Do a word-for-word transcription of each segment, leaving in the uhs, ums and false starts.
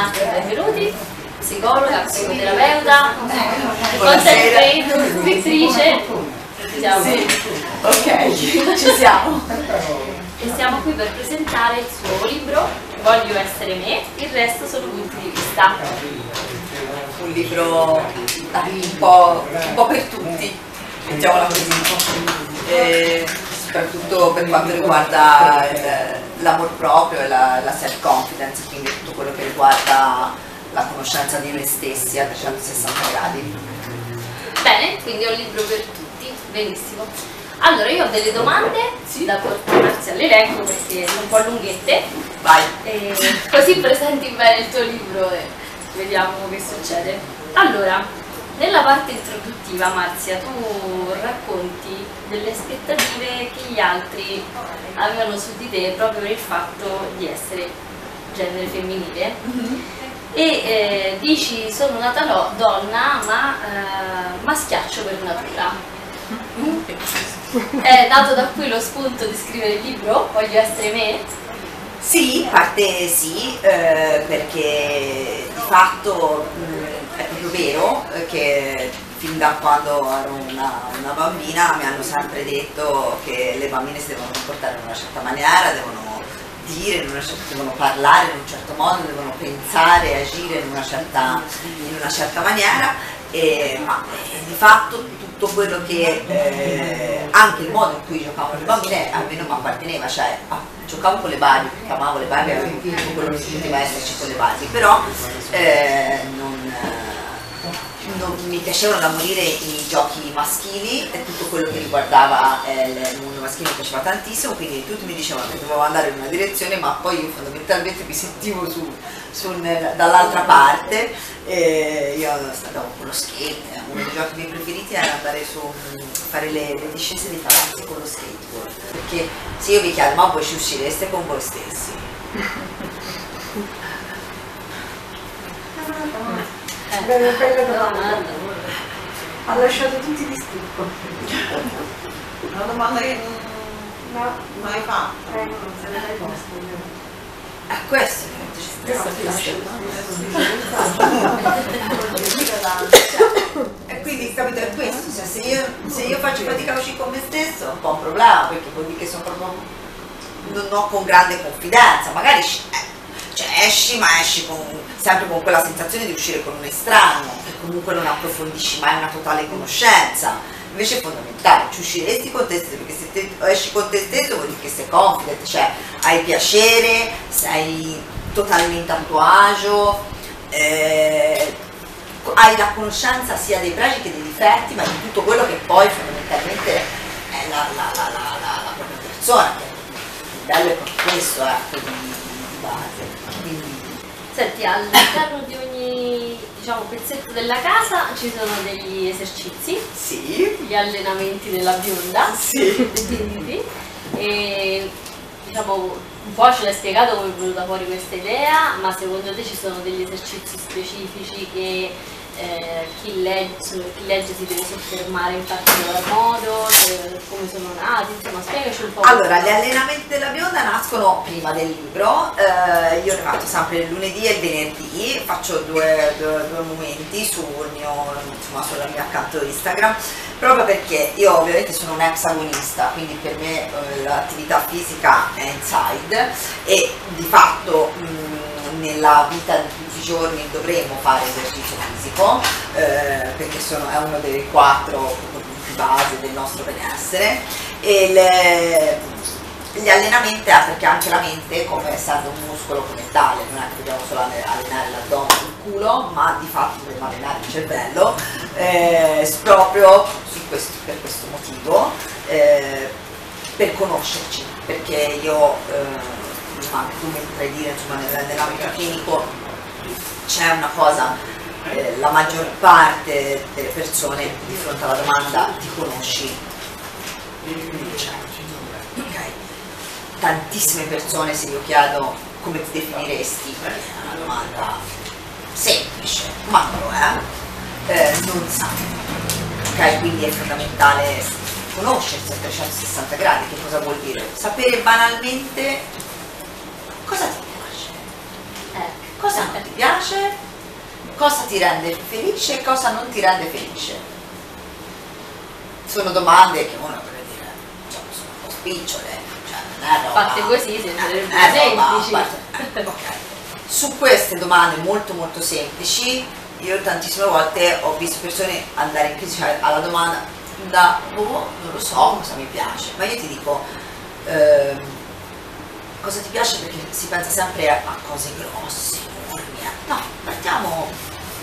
Marzia Benvenuti, psicologa, psicoterapeuta, content scrittrice. Ci siamo? Sì. Ok, ci siamo. E siamo qui per presentare il suo libro Voglio essere me, il resto sono punti di vista. Un libro un po', un po' per tutti, mettiamola così, e soprattutto per quanto riguarda l'amor proprio e la, la self-confidence, quindi tutto quello che riguarda la conoscenza di noi stessi a trecentosessanta gradi. Bene, quindi è un libro per tutti, benissimo. Allora, io ho delle domande sì. da portarsi all'elenco perché sono un po' lunghette. Vai. E così presenti bene il tuo libro e vediamo che succede. Allora, nella parte introduttiva, Marzia, tu racconti delle aspettative che gli altri avevano su di te proprio per il fatto di essere genere femminile. Mm-hmm. E eh, dici, sono una donna ma eh, maschiaccio per natura. È dato da qui lo spunto di scrivere il libro Voglio essere me? Sì, in parte sì, eh, perché di fatto mh, è proprio vero che fin da quando ero una, una bambina mi hanno sempre detto che le bambine si devono comportare in una certa maniera, devono dire, in una certa, devono parlare in un certo modo, devono pensare e agire in una certa, in una certa maniera, e, ma di fatto tutto quello che eh, anche il modo in cui giocavo con le bambine almeno mi apparteneva, cioè ah, giocavo con le Barbie, perché amavo le Barbie, avevo tutto quello che poteva esserci con le Barbie, però eh, non, non mi piacevano da morire i giochi maschili e tutto quello che riguardava eh, il mondo maschile mi piaceva tantissimo, quindi tutti mi dicevano che dovevo andare in una direzione, ma poi io fondamentalmente mi sentivo su, su, dall'altra parte. Eh, io andavo con lo skate, uno dei giochi miei preferiti era andare su fare le, le discese di palazzi con lo skateboard, perché se io vi chiamavo voi ci uscireste con voi stessi. Eh, bella, bella domanda, ha lasciato tutti di stucco. Una domanda che non no. mai fatta, eh, non se l'hai posta. A questo ti lasciato. E quindi capito è questo, cioè, se, io, se io faccio fatica a uscire con me stesso è un po' un problema, perché vuol dire che sono proprio non ho con grande confidenza, magari eh, cioè, esci ma esci con, sempre con quella sensazione di uscire con un estraneo, che comunque non approfondisci mai una totale conoscenza, invece è fondamentale, ci usciresti con te stesso, perché se te, esci con te stesso vuol dire che sei confident, cioè hai piacere, sei totalmente a tuo agio, eh, hai la conoscenza sia dei pregi che dei difetti, ma di tutto quello che poi fondamentalmente è la, la, la, la, la, la propria persona, che il bello è proprio questo, eh, di base. Senti, all'interno di ogni diciamo, pezzetto della casa ci sono degli esercizi, sì. gli allenamenti della bionda, sì. quindi, e, diciamo, un po' ce l'hai spiegato come è venuta fuori questa idea, ma secondo te ci sono degli esercizi specifici che eh, chi, legge, chi legge si deve soffermare in particolar modo, eh, come sono nati, insomma spiegaci un po'. Allora, gli allenamenti della bionda nascono prima del libro, eh, io ne faccio sempre il lunedì e il venerdì, faccio due, due, due momenti sul mio, insomma, sulla mia account Instagram, proprio perché io ovviamente sono un ex agonista, quindi per me eh, l'attività fisica è inside e di fatto mh, nella vita di giorni dovremmo fare esercizio fisico eh, perché sono, è uno dei quattro punti base del nostro benessere, e le, gli allenamenti ah, perché anche la mente, come essendo un muscolo come tale, non è che dobbiamo solo allenare l'addome, il culo, ma di fatto dobbiamo allenare il cervello eh, proprio su questo, per questo motivo eh, per conoscerci, perché io eh, anche tu mi potrai dire insomma nell'ambito clinico c'è una cosa, eh, la maggior parte delle persone di fronte alla domanda ti conosci? Okay. Tantissime persone, se io chiedo come ti definiresti, è una domanda semplice, ma lo è, eh, non sanno. Okay, quindi è fondamentale conoscersi a trecentosessanta gradi, che cosa vuol dire? Sapere banalmente cosa ti piace, cosa non ti piace. cosa ti rende felice e cosa non ti rende felice. Sono domande che uno deve dire, diciamo, sono un po' spicciole, cioè non è roba, fatte così sarebbero semplici. Roba, eh, okay. Su queste domande molto molto semplici, io tantissime volte ho visto persone andare in crisi alla domanda da, oh, non lo so cosa mi piace, ma io ti dico, ehm, cosa ti piace, perché si pensa sempre a, a cose grosse, enormi, no, partiamo,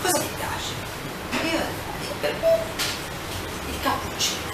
cosa ti piace? Io, io per me, il cappuccino.